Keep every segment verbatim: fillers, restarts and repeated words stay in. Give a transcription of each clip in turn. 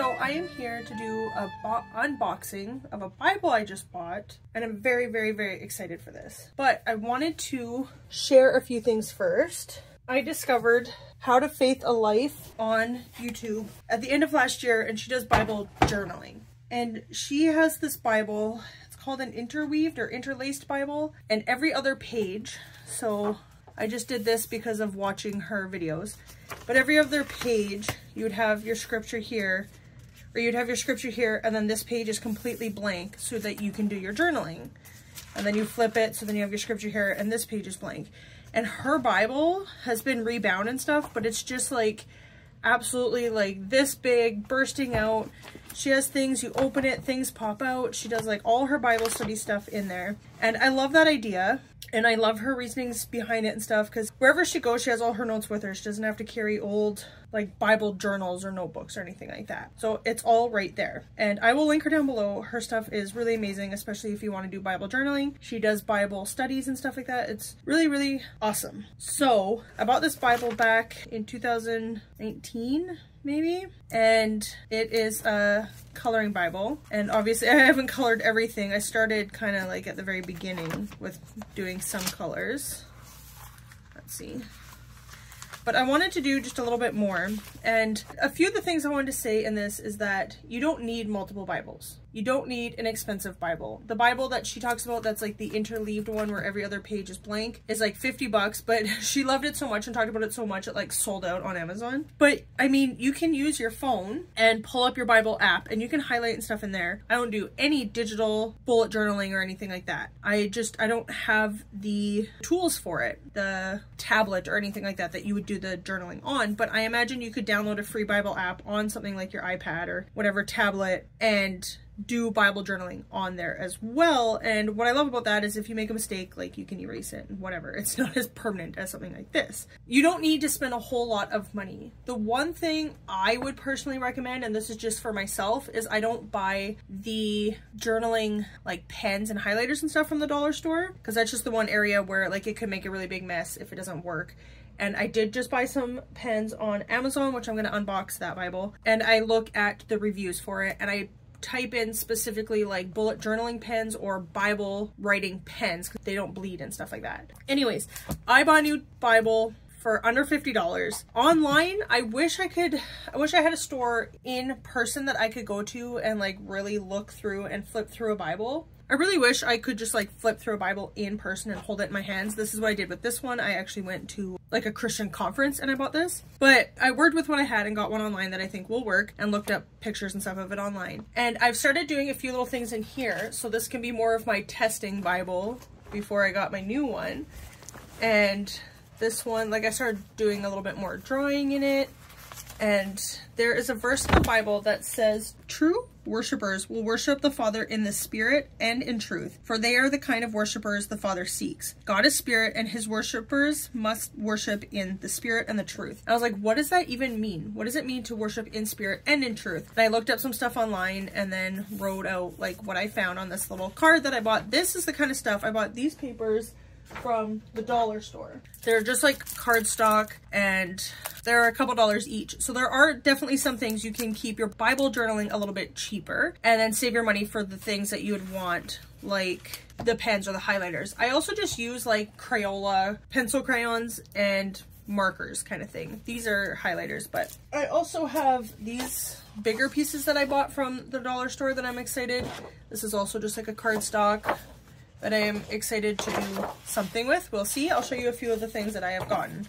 So I am here to do a unboxing of a Bible I just bought, and I'm very, very, very excited for this. But I wanted to share a few things first. I discovered How to Faith a Life on YouTube at the end of last year, and she does Bible journaling. And she has this Bible, it's called an interweaved or interlaced Bible, and every other page, so I just did this because of watching her videos, but every other page you would have your scripture here, or you'd have your scripture here, and then this page is completely blank so that you can do your journaling. And then you flip it, so then you have your scripture here, and this page is blank. And her Bible has been rebound and stuff, but it's just like absolutely like this big, bursting out. She has things, you open it, things pop out. She does like all her Bible study stuff in there. And I love that idea. And I love her reasonings behind it and stuff, because wherever she goes, she has all her notes with her. She doesn't have to carry old like Bible journals or notebooks or anything like that. So it's all right there. And I will link her down below. Her stuff is really amazing, especially if you want to do Bible journaling. She does Bible studies and stuff like that. It's really, really awesome. So I bought this Bible back in two thousand nineteen. Maybe, and it is a coloring Bible, and obviously I haven't colored everything. I started kind of like at the very beginning with doing some colors. Let's see, but I wanted to do just a little bit more, and a few of the things I wanted to say in this is that you don't need multiple Bibles. You don't need an expensive Bible. The Bible that she talks about that's like the interleaved one where every other page is blank is like fifty bucks, but she loved it so much and talked about it so much it like sold out on Amazon. But I mean, you can use your phone and pull up your Bible app and you can highlight and stuff in there. I don't do any digital bullet journaling or anything like that. I just, I don't have the tools for it, the tablet or anything like that that you would do the journaling on, but I imagine you could download a free Bible app on something like your iPad or whatever tablet and do Bible journaling on there as well. And what I love about that is if you make a mistake, like you can erase it and whatever. It's not as permanent as something like this. You don't need to spend a whole lot of money. The one thing I would personally recommend, and this is just for myself, is I don't buy the journaling like pens and highlighters and stuff from the dollar store, because that's just the one area where like it could make a really big mess if it doesn't work. And I did just buy some pens on Amazon, which I'm going to unbox that Bible. And I look at the reviews for it, and I type in specifically like bullet journaling pens or Bible writing pens, because they don't bleed and stuff like that. Anyways, I bought a new Bible for under fifty dollars online. I wish I could, I wish I had a store in person that I could go to and like really look through and flip through a Bible. I really wish I could just like flip through a Bible in person and hold it in my hands. This is what I did with this one. I actually went to like a Christian conference and I bought this, but I worked with what I had and got one online that I think will work, and looked up pictures and stuff of it online. And I've started doing a few little things in here. So this can be more of my testing Bible before I got my new one. And this one, like I started doing a little bit more drawing in it. And there is a verse in the Bible that says, "True worshipers will worship the Father in the Spirit and in truth, for they are the kind of worshipers the Father seeks. God is spirit, and his worshipers must worship in the Spirit and the truth." And I was like, what does that even mean? What does it mean to worship in spirit and in truth? And I looked up some stuff online and then wrote out like what I found on this little card that I bought. This is the kind of stuff I bought, these papers from the dollar store. They're just like cardstock, and they're a couple dollars each. So there are definitely some things you can keep your Bible journaling a little bit cheaper, and then save your money for the things that you would want, like the pens or the highlighters. I also just use like Crayola pencil crayons and markers kind of thing. These are highlighters, but I also have these bigger pieces that I bought from the dollar store that I'm excited. This is also just like a cardstock that I am excited to do something with. We'll see. I'll show you a few of the things that I have gotten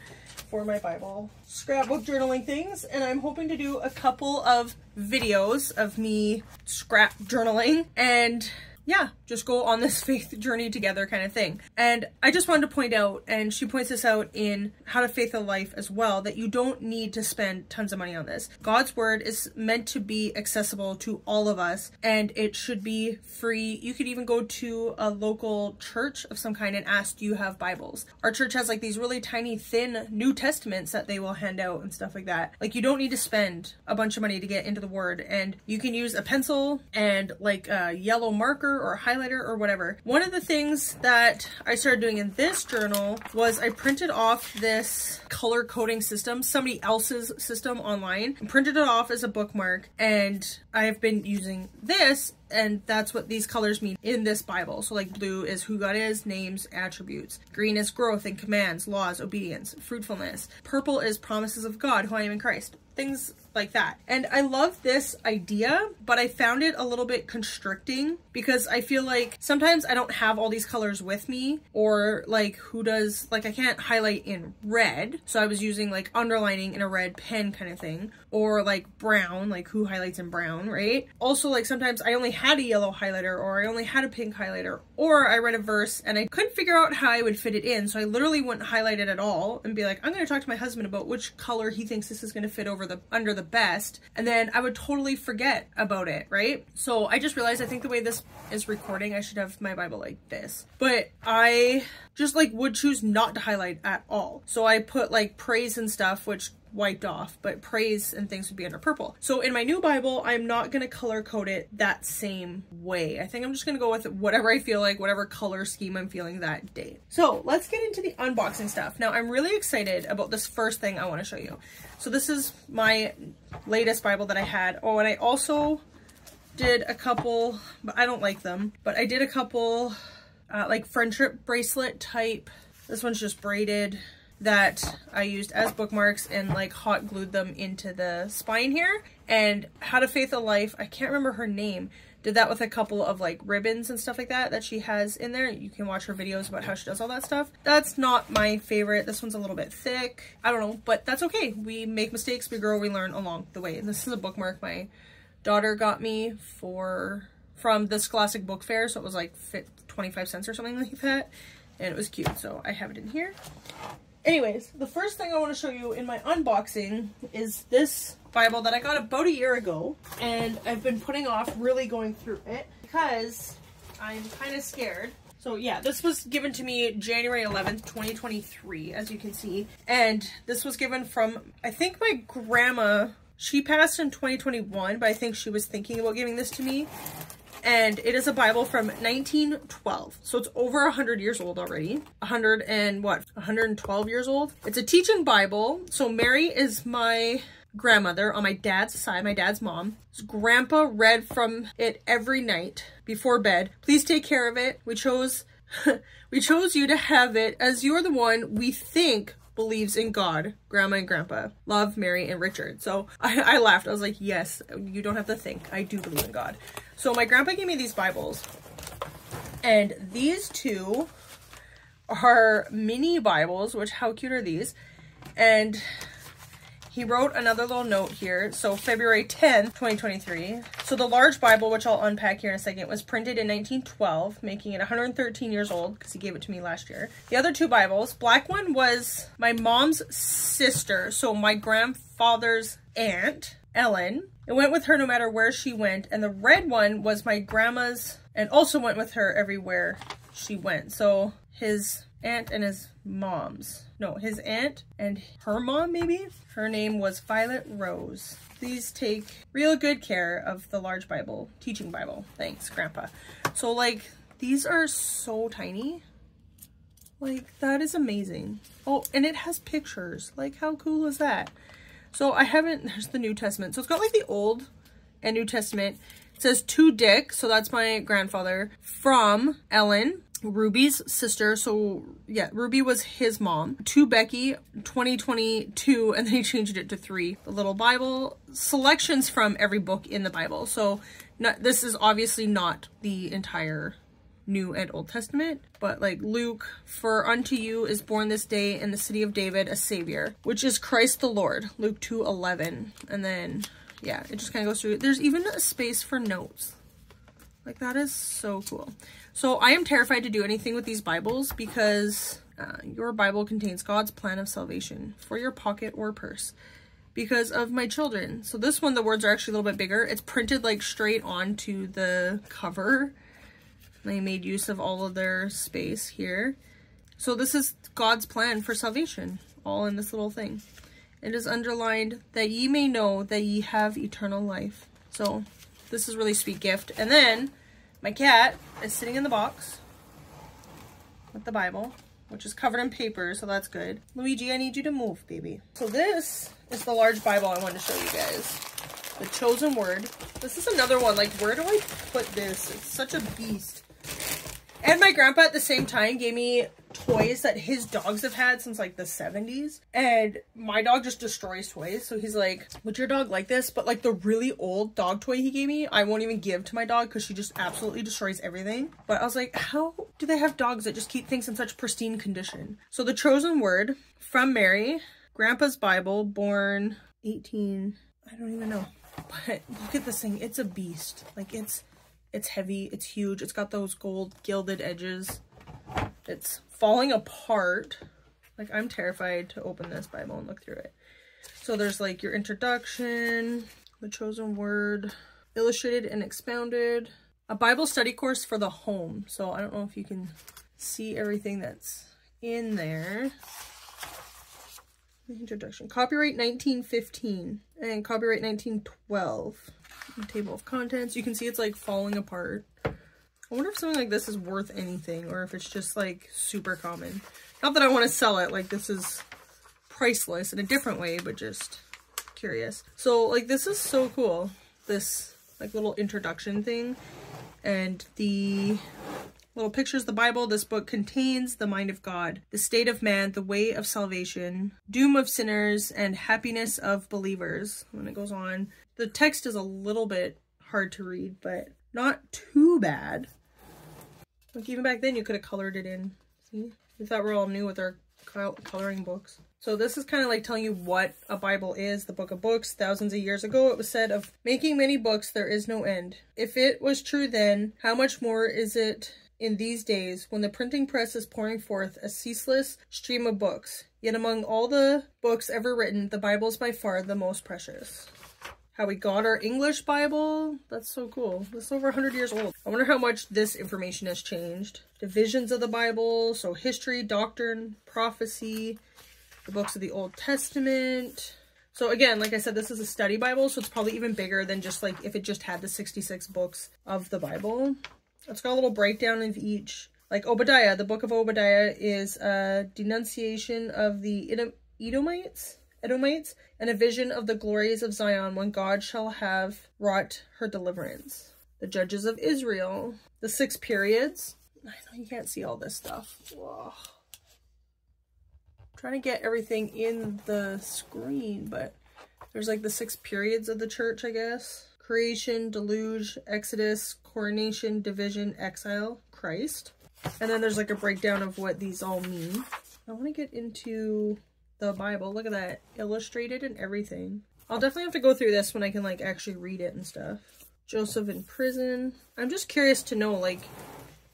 for my Bible scrapbook journaling things. And I'm hoping to do a couple of videos of me scrap journaling, and yeah, just go on this faith journey together kind of thing. And I just wanted to point out, and she points this out in How to Faith a Life as well, that you don't need to spend tons of money on this. God's word is meant to be accessible to all of us, and it should be free. You could even go to a local church of some kind and ask, do you have Bibles? Our church has like these really tiny, thin New Testaments that they will hand out and stuff like that. Like, you don't need to spend a bunch of money to get into the word, and you can use a pencil and like a yellow marker or a highlighter or whatever. One of the things that I started doing in this journal was I printed off this color coding system, somebody else's system online, and printed it off as a bookmark, and I've been using this, and that's what these colors mean in this Bible. So like blue is who God is, names, attributes. Green is growth and commands, laws, obedience, fruitfulness. Purple is promises of God, who I am in Christ. Things like that. And I love this idea, but I found it a little bit constricting because I feel like sometimes I don't have all these colors with me, or like who does, like I can't highlight in red. So I was using like underlining in a red pen kind of thing, or like brown, like who highlights in brown, right? Also like sometimes I only had a yellow highlighter, or I only had a pink highlighter, or I read a verse and I couldn't figure out how I would fit it in. So I literally wouldn't highlight it at all and be like, I'm going to talk to my husband about which color he thinks this is going to fit over the under the best, and then I would totally forget about it, right? So I just realized I think the way this is recording, I should have my Bible like this, but I just like would choose not to highlight at all. So I put like praise and stuff, which wiped off, but praise and things would be under purple. So in my new Bible, I'm not going to color code it that same way. I think I'm just going to go with whatever I feel like, whatever color scheme I'm feeling that day. So let's get into the unboxing stuff. Now I'm really excited about this first thing I want to show you. So this is my latest Bible that I had. Oh, and I also did a couple, but I don't like them, but I did a couple uh, like friendship bracelet type. This one's just braided, that I used as bookmarks and like hot glued them into the spine here. And How to Faith a Life, I can't remember her name, did that with a couple of like ribbons and stuff like that that she has in there. You can watch her videos about how she does all that stuff. That's not my favorite. This one's a little bit thick. I don't know, but that's okay. We make mistakes, we grow, we learn along the way. And this is a bookmark my daughter got me for from the Scholastic Book Fair. So it was like twenty-five cents or something like that. And it was cute. So I have it in here. Anyways, the first thing I want to show you in my unboxing is this Bible that I got about a year ago, and I've been putting off really going through it because I'm kind of scared. So yeah, this was given to me January eleventh, twenty twenty-three, as you can see, and this was given from, I think my grandma, she passed in twenty twenty-one, but I think she was thinking about giving this to me. And it is a Bible from nineteen twelve. So it's over one hundred years old already. one hundred and what? one hundred twelve years old. It's a teaching Bible. So Mary is my grandmother on my dad's side, my dad's mom. His grandpa read from it every night before bed. Please take care of it. We chose, we chose you to have it as you're the one we think believes in God, Grandma and Grandpa. Love, Mary, and Richard. So I, I laughed. I was like, yes, you don't have to think. I do believe in God. So my grandpa gave me these Bibles, and these two are mini Bibles, which how cute are these? And he wrote another little note here. So February tenth, twenty twenty-three. So the large Bible, which I'll unpack here in a second, was printed in nineteen twelve, making it one hundred thirteen years old because he gave it to me last year. The other two Bibles, black one was my mom's sister. So my grandfather's aunt, Ellen. It went with her no matter where she went. And the red one was my grandma's and also went with her everywhere she went. So his aunt and his mom's. No, his aunt and her mom, maybe? Her name was Violet Rose. Please take real good care of the large Bible, teaching Bible. Thanks, Grandpa. So, like, these are so tiny. Like, that is amazing. Oh, and it has pictures. Like, how cool is that? So, I haven't... There's the New Testament. So, it's got, like, the Old and New Testament. It says, to Dick, so that's my grandfather, from Ellen, Ruby's sister, so yeah, Ruby was his mom, to Becky, twenty twenty-two, and then he changed it to three. The little Bible, selections from every book in the Bible. So not, this is obviously not the entire New and Old Testament, but like Luke, for unto you is born this day in the city of David a Savior, which is Christ the Lord, Luke two eleven. And then, yeah, it just kind of goes through. There's even a space for notes. Like, that is so cool. So I am terrified to do anything with these Bibles because uh, your Bible contains God's plan of salvation for your pocket or purse because of my children. So this one, the words are actually a little bit bigger. It's printed like straight onto the cover. They made use of all of their space here. So this is God's plan for salvation, all in this little thing. It is underlined that ye may know that ye have eternal life. So this is a really sweet gift. And then My cat is sitting in the box with the Bible, which is covered in paper, so that's good. Luigi, I need you to move, baby. So this is the large Bible I wanted to show you guys. The Chosen Word. This is another one. Like, where do I put this? It's such a beast. And my grandpa at the same time gave me toys that his dogs have had since like the seventies. And my dog just destroys toys. So he's like, would your dog like this? But like the really old dog toy he gave me, I won't even give to my dog because she just absolutely destroys everything. But I was like, how do they have dogs that just keep things in such pristine condition? So The Chosen Word from Mary, Grandpa's Bible, born eighteen, I don't even know. But look at this thing. It's a beast. Like it's, it's heavy. It's huge. It's got those gold gilded edges. It's falling apart. Like, I'm terrified to open this Bible and look through it. So there's like your introduction, The Chosen Word, illustrated and expounded, a Bible study course for the home. So I don't know if you can see everything that's in there. The introduction, copyright nineteen fifteen and copyright nineteen twelve. The table of contents. You can see it's like falling apart. I wonder if something like this is worth anything or if it's just like super common. Not that I want to sell it, like this is priceless in a different way, but just curious. So like this is so cool, this like little introduction thing and the little pictures of the Bible. This book contains the mind of God, the state of man, the way of salvation, doom of sinners, and happiness of believers. When it goes on, the text is a little bit hard to read, but not too bad. Like, even back then, you could have colored it in. See? We thought we were all new with our coloring books. So this is kind of like telling you what a Bible is. The book of books. Thousands of years ago, it was said of making many books, there is no end. If it was true then, how much more is it in these days when the printing press is pouring forth a ceaseless stream of books? Yet among all the books ever written, the Bible is by far the most precious. How we got our English Bible. That's so cool. That's over one hundred years old. I wonder how much this information has changed. Divisions of the Bible. So history, doctrine, prophecy, the books of the Old Testament. So again, like I said, this is a study Bible. So it's probably even bigger than just like if it just had the sixty-six books of the Bible. It's got a little breakdown of each. Like Obadiah, the book of Obadiah is a denunciation of the Edom Edomites. Edomites, and a vision of the glories of Zion when God shall have wrought her deliverance. The Judges of Israel, the six periods. I know you can't see all this stuff. Whoa. I'm trying to get everything in the screen, but there's like the six periods of the church, I guess. Creation, deluge, exodus, coronation, division, exile, Christ. And then there's like a breakdown of what these all mean. I want to get into the Bible. Look at that. Illustrated and everything. I'll definitely have to go through this when I can like actually read it and stuff. Joseph in prison. I'm just curious to know like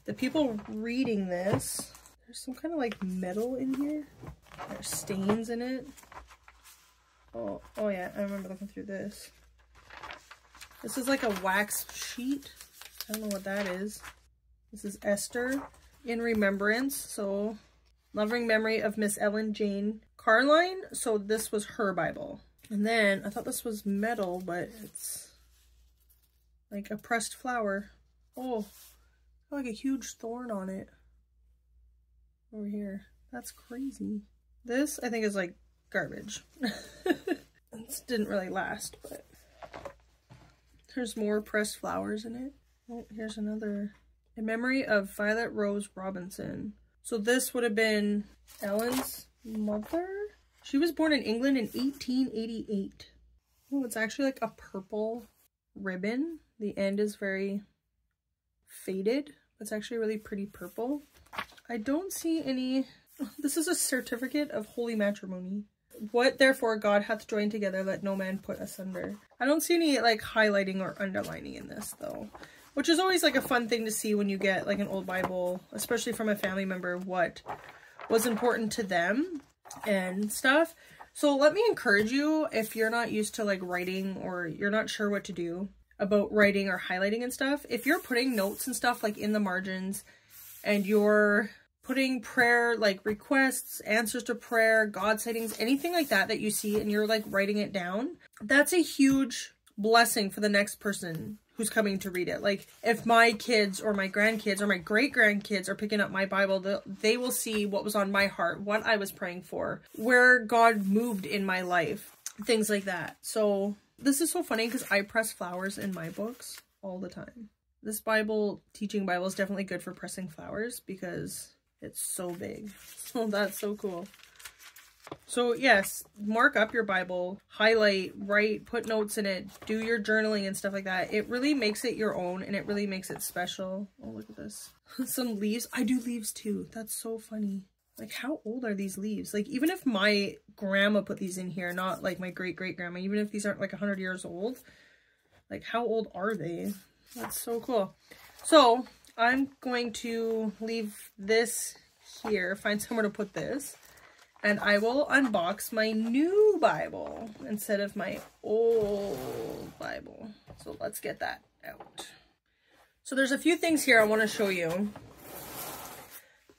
the people reading this. There's some kind of like metal in here. There's stains in it. Oh, oh yeah. I remember looking through this. This is like a wax sheet. I don't know what that is. This is Esther in remembrance. So loving memory of Miss Ellen Jane Carline, so this was her Bible. And then I thought this was metal, but it's like a pressed flower. Oh, like a huge thorn on it over here. That's crazy. This I think is like garbage. This didn't really last, but there's more pressed flowers in it. Oh, here's another. In memory of Violet Rose Robinson. So this would have been Ellen's mother. She was born in England in eighteen eighty-eight. Oh, it's actually like a purple ribbon. The end is very faded. It's actually really pretty purple. I don't see any. This is a certificate of holy matrimony. What therefore God hath joined together, let no man put asunder. I don't see any like highlighting or underlining in this though, which is always like a fun thing to see when you get like an old Bible, especially from a family member, what was important to them and stuff. So let me encourage you, if you're not used to like writing or you're not sure what to do about writing or highlighting and stuff, if you're putting notes and stuff like in the margins and you're putting prayer, like requests, answers to prayer, God sightings, anything like that that you see and you're like writing it down, that's a huge blessing for the next person who's coming to read it. Like, if my kids or my grandkids or my great-grandkids are picking up my Bible, the, they will see what was on my heart, what I was praying for, where God moved in my life, things like that. So this is so funny because I press flowers in my books all the time. This Bible, teaching Bible, is definitely good for pressing flowers because it's so big. So that's so cool. So yes, mark up your Bible, highlight, write, put notes in it, do your journaling and stuff like that. It really makes it your own and it really makes it special. Oh, look at this. Some leaves. I do leaves too. That's so funny. Like, how old are these leaves? Like, even if my grandma put these in here, not like my great-great-grandma, even if these aren't like one hundred years old, like, how old are they? That's so cool. So I'm going to leave this here, find somewhere to put this. And I will unbox my new Bible instead of my old Bible. So let's get that out. So there's a few things here I want to show you.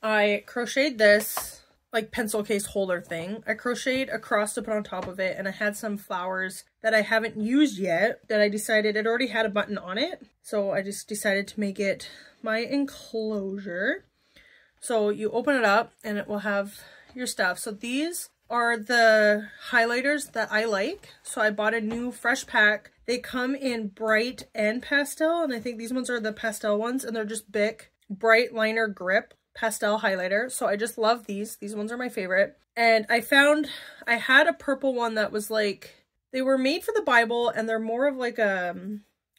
I crocheted this, like, pencil case holder thing. I crocheted a cross to put on top of it, and I had some flowers that I haven't used yet that I decided it already had a button on it. So I just decided to make it my enclosure. So you open it up, and it will have your stuff. So these are the highlighters that I like. So I bought a new fresh pack. They come in bright and pastel, and I think these ones are the pastel ones, and they're just Bic bright liner grip pastel highlighter. So I just love these. These ones are my favorite. And I found I had a purple one that was like, they were made for the Bible, and they're more of like a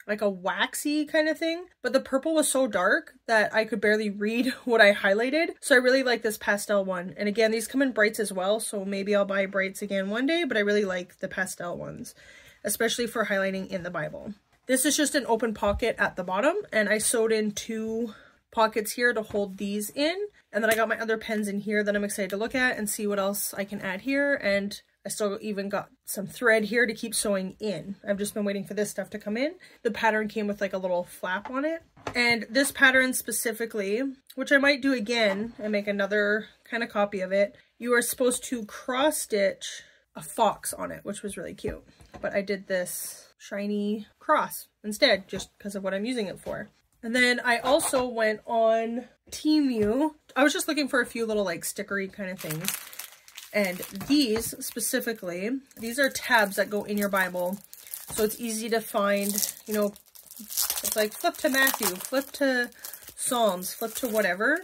like a waxy kind of thing, but the purple was so dark that I could barely read what I highlighted. So I really like this pastel one. And again, these come in brights as well, so maybe I'll buy brights again one day, but I really like the pastel ones, especially for highlighting in the Bible. This is just an open pocket at the bottom, and I sewed in two pockets here to hold these in. And then I got my other pens in here that I'm excited to look at and see what else I can add here. And I still even got some thread here to keep sewing in. I've just been waiting for this stuff to come in. The pattern came with like a little flap on it. And this pattern specifically, which I might do again and make another kind of copy of it, you are supposed to cross stitch a fox on it, which was really cute. But I did this shiny cross instead, just because of what I'm using it for. And then I also went on Temu. I was just looking for a few little like stickery kind of things. And these specifically, these are tabs that go in your Bible. So it's easy to find, you know, it's like flip to Matthew, flip to Psalms, flip to whatever.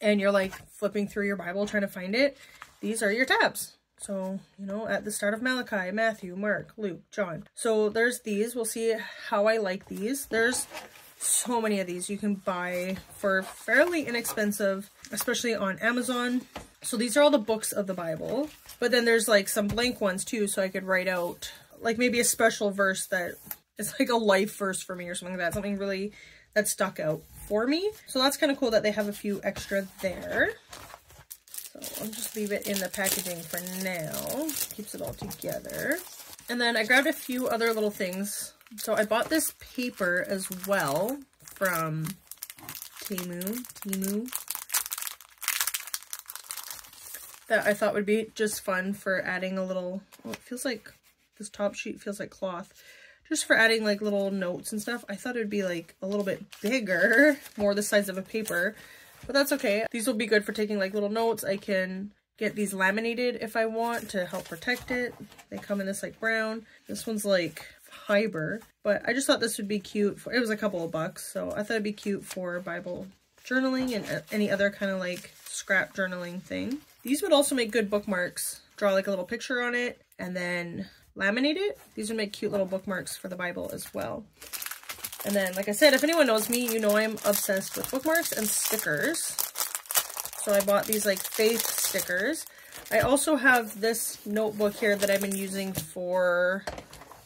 And you're like flipping through your Bible trying to find it. These are your tabs. So, you know, at the start of Malachi, Matthew, Mark, Luke, John. So there's these. We'll see how I like these. There's so many of these you can buy for fairly inexpensive, especially on Amazon. So these are all the books of the Bible, but then there's like some blank ones too. So I could write out like maybe a special verse that is like a life verse for me or something like that. Something really that stuck out for me. So that's kind of cool that they have a few extra there. So I'll just leave it in the packaging for now. Keeps it all together. And then I grabbed a few other little things. So I bought this paper as well from Temu. Temu. That I thought would be just fun for adding a little, well, it feels like this top sheet feels like cloth, just for adding like little notes and stuff. I thought it would be like a little bit bigger, more the size of a paper, but that's okay. These will be good for taking like little notes. I can get these laminated if I want to help protect it. They come in this like brown. This one's like fiber, but I just thought this would be cute for, it was a couple of bucks, so I thought it'd be cute for Bible journaling and any other kind of like scrap journaling thing. These would also make good bookmarks. Draw like a little picture on it and then laminate it. These would make cute little bookmarks for the Bible as well. And then, like I said, if anyone knows me, you know I'm obsessed with bookmarks and stickers. So I bought these like faith stickers. I also have this notebook here that I've been using for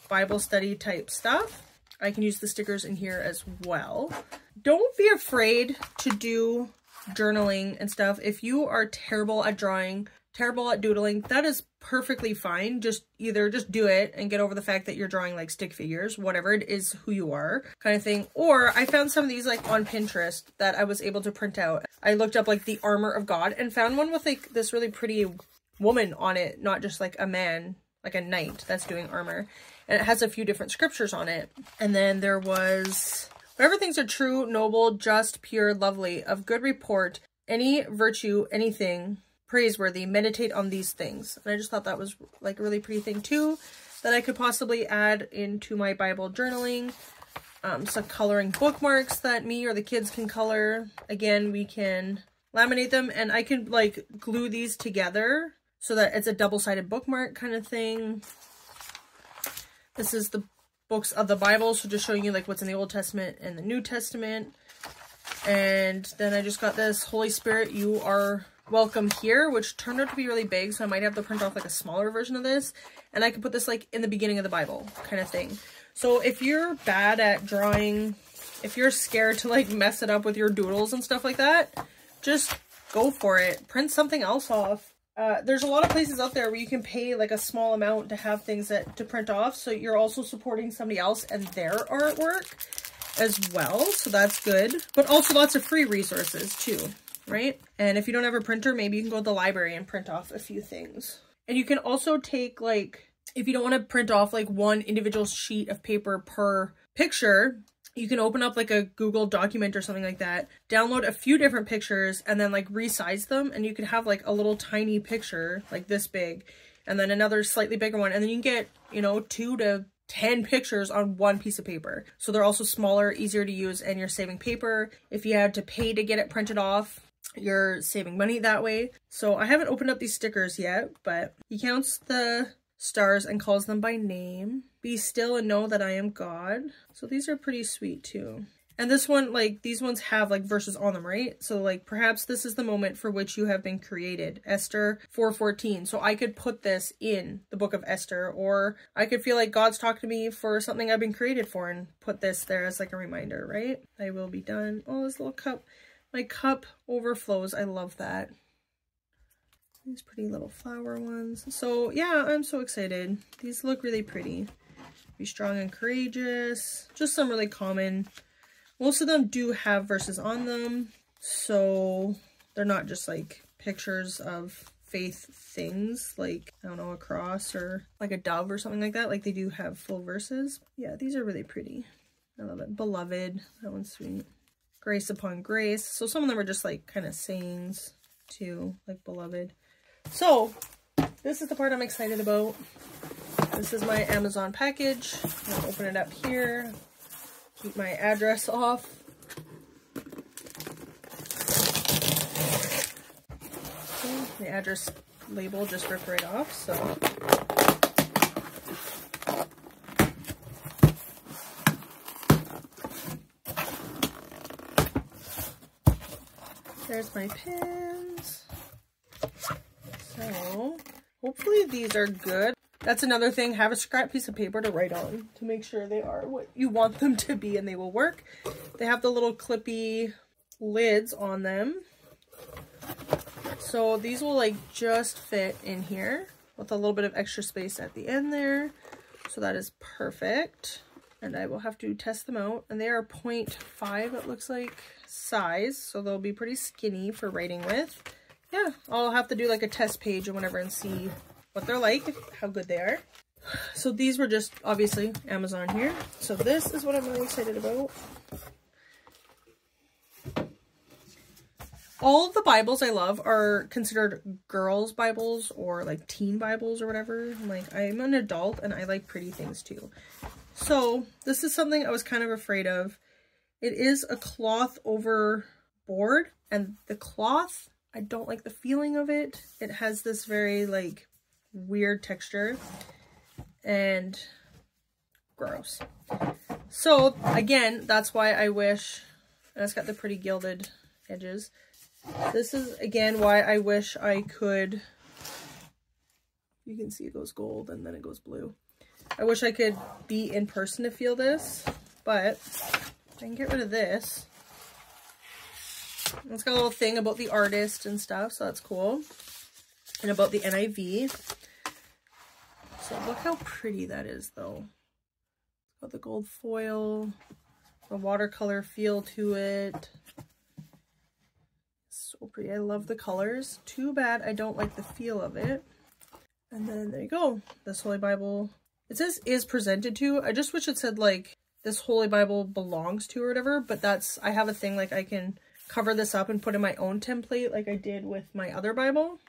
Bible study type stuff. I can use the stickers in here as well. Don't be afraid to do journaling and stuff. If you are terrible at drawing, terrible at doodling, that is perfectly fine. Just either just do it and get over the fact that you're drawing like stick figures, whatever it is, who you are kind of thing. Or I found some of these like on Pinterest that I was able to print out. I looked up like the armor of God and found one with like this really pretty woman on it, not just like a man, like a knight that's doing armor. and it has a few different scriptures on it. And then there was, whatever things are true, noble, just, pure, lovely, of good report, any virtue, anything praiseworthy, meditate on these things. And I just thought that was like a really pretty thing too, that I could possibly add into my Bible journaling. Um, some coloring bookmarks that me or the kids can color. Again, we can laminate them, and I can like glue these together so that it's a double-sided bookmark kind of thing. This is the books of the Bible, so just showing you like what's in the Old Testament and the New Testament. And then I just got this Holy Spirit, you are welcome here, which turned out to be really big, so I might have to print off like a smaller version of this, and I could put this like in the beginning of the Bible kind of thing. So if you're bad at drawing, if you're scared to like mess it up with your doodles and stuff like that, just go for it. Print something else off. Uh, there's a lot of places out there where you can pay like a small amount to have things that to print off. So you're also supporting somebody else and their artwork as well. So that's good. But also lots of free resources too, right? And if you don't have a printer, maybe you can go to the library and print off a few things. And you can also take like, if you don't want to print off like one individual sheet of paper per picture, you can open up like a Google document or something like that, download a few different pictures, and then like resize them. And you could have like a little tiny picture like this big, and then another slightly bigger one. And then you can get, you know, two to ten pictures on one piece of paper. So they're also smaller, easier to use, and you're saving paper. If you had to pay to get it printed off, you're saving money that way. So I haven't opened up these stickers yet, but he counts the stars and calls them by name. Be still and know that I am God. So these are pretty sweet too. And this one, like these ones have like verses on them, right? So like, perhaps this is the moment for which you have been created. Esther four fourteen. So I could put this in the book of Esther, or I could feel like God's talking to me for something I've been created for and put this there as like a reminder, right? I will be done. Oh, this little cup. My cup overflows. I love that. These pretty little flower ones. So yeah, I'm so excited. These look really pretty. Be strong and courageous. Just some really common. Most of them do have verses on them. So they're not just like pictures of faith things, like, I don't know, a cross or like a dove or something like that. Like they do have full verses. Yeah, these are really pretty. I love it. Beloved. That one's sweet. Grace upon grace. So some of them are just like kind of sayings too, like beloved. So this is the part I'm excited about. This is my Amazon package. I'm gonna open it up here. Keep my address off. Okay, the address label just ripped right off. So there's my pins. So hopefully these are good. That's another thing. Have a scrap piece of paper to write on to make sure they are what you want them to be, and they will work. They have the little clippy lids on them. So these will like just fit in here with a little bit of extra space at the end there. So that is perfect. And I will have to test them out. And they are zero point five, it looks like, size. So they'll be pretty skinny for writing with. Yeah, I'll have to do like a test page or whatever and see what they're like, how good they are. So these were just obviously Amazon here. So this is what I'm really excited about. All the Bibles I love are considered girls' Bibles or like teen Bibles or whatever. Like, I'm an adult and I like pretty things too. So this is something I was kind of afraid of. It is a cloth over board, and the cloth, I don't like the feeling of it. It has this very like weird texture and gross. So again, that's why I wish, and it's got the pretty gilded edges. This is again why I wish I could, you can see it goes gold and then it goes blue. I wish I could be in person to feel this, but I can get rid of this. It's got a little thing about the artist and stuff, so that's cool. And about the N I V. So look how pretty that is, though. It's got the gold foil, the watercolor feel to it. So pretty. I love the colors. Too bad I don't like the feel of it. And then there you go. This Holy Bible It says is presented to. I just wish it said like this Holy Bible belongs to or whatever, but that's, I have a thing like I can cover this up and put in my own template like I did with my other Bible.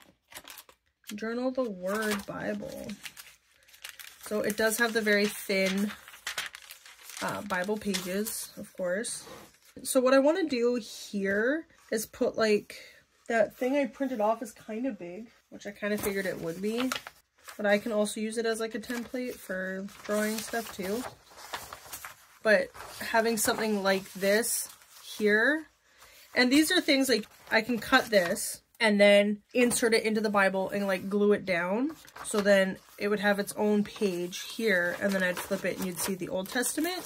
Journal the Word Bible. So it does have the very thin uh, Bible pages, of course. So what I want to do here is put like, that thing I printed off is kind of big, which I kind of figured it would be. But I can also use it as like a template for drawing stuff too. But having something like this here, and these are things like I can cut this and then insert it into the Bible and like glue it down. So then it would have its own page here, and then I'd flip it and you'd see the Old Testament.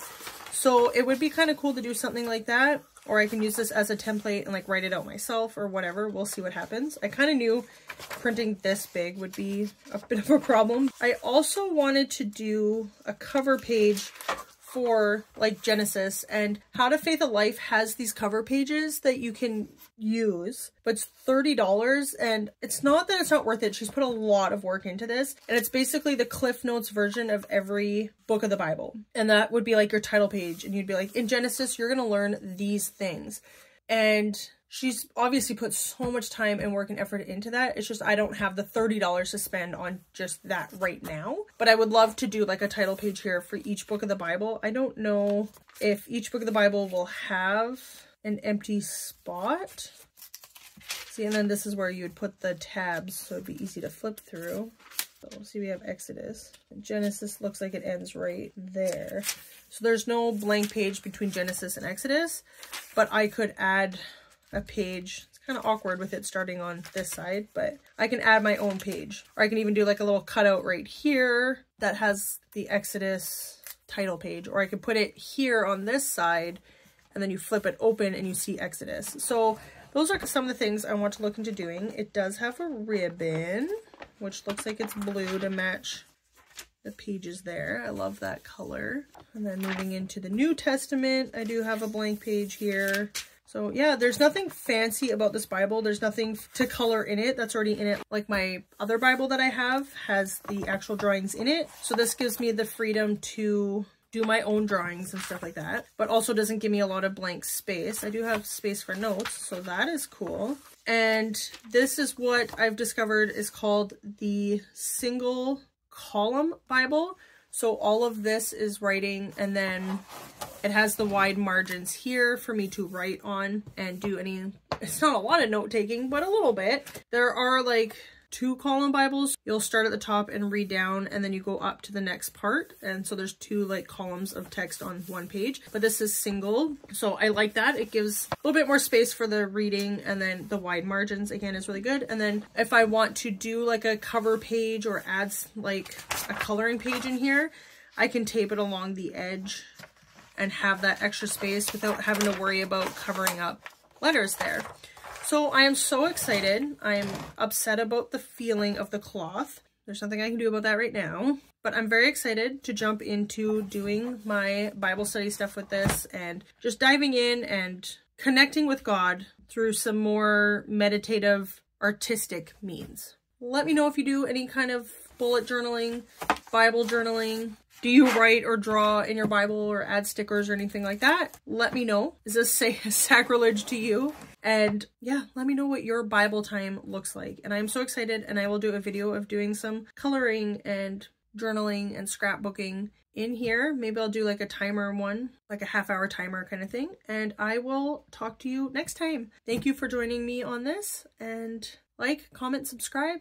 So it would be kind of cool to do something like that, or I can use this as a template and like write it out myself or whatever. We'll see what happens. I kind of knew printing this big would be a bit of a problem. I also wanted to do a cover page for like Genesis, and How to Faith a Life has these cover pages that you can use, but it's thirty dollars, and it's not that it's not worth it. She's put a lot of work into this, and it's basically the Cliff Notes version of every book of the Bible, and that would be like your title page, and you'd be like, in Genesis you're gonna learn these things. And she's obviously put so much time and work and effort into that. It's just I don't have the thirty dollars to spend on just that right now. But I would love to do like a title page here for each book of the Bible. I don't know if each book of the Bible will have an empty spot. See, and then this is where you would put the tabs, so it'd be easy to flip through. So, see, we have Exodus. Genesis looks like it ends right there. So there's no blank page between Genesis and Exodus, but I could add a page. It's kind of awkward with it starting on this side, but I can add my own page, or I can even do like a little cutout right here that has the Exodus title page, or I could put it here on this side and then you flip it open and you see Exodus. So those are some of the things I want to look into doing. It does have a ribbon, which looks like it's blue to match the pages there. I love that color. And then moving into the New Testament, I do have a blank page here. So yeah, there's nothing fancy about this Bible. There's nothing to color in it that's already in it. Like my other Bible that I have has the actual drawings in it. So this gives me the freedom to do my own drawings and stuff like that, but also doesn't give me a lot of blank space. I do have space for notes, so that is cool. And this is what I've discovered is called the single column Bible. So all of this is writing, and then it has the wide margins here for me to write on and do any, it's not a lot of note taking, but a little bit. There are like two column Bibles. You'll start at the top and read down, and then you go up to the next part. And so there's two like columns of text on one page, but this is single. So I like that. It gives a little bit more space for the reading, and then the wide margins again is really good. And then if I want to do like a cover page or add like a coloring page in here, I can tape it along the edge and have that extra space without having to worry about covering up letters there. So I am so excited. I am upset about the feeling of the cloth. There's nothing I can do about that right now, but I'm very excited to jump into doing my Bible study stuff with this and just diving in and connecting with God through some more meditative, artistic means. Let me know if you do any kind of bullet journaling, Bible journaling. Do you write or draw in your Bible or add stickers or anything like that? Let me know. Is this say sacrilege to you? And yeah, let me know what your Bible time looks like. And I'm so excited, and I will do a video of doing some coloring and journaling and scrapbooking in here. Maybe I'll do like a timer one, like a half hour timer kind of thing. And I will talk to you next time. Thank you for joining me on this, and like, comment, subscribe,